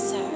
Sir.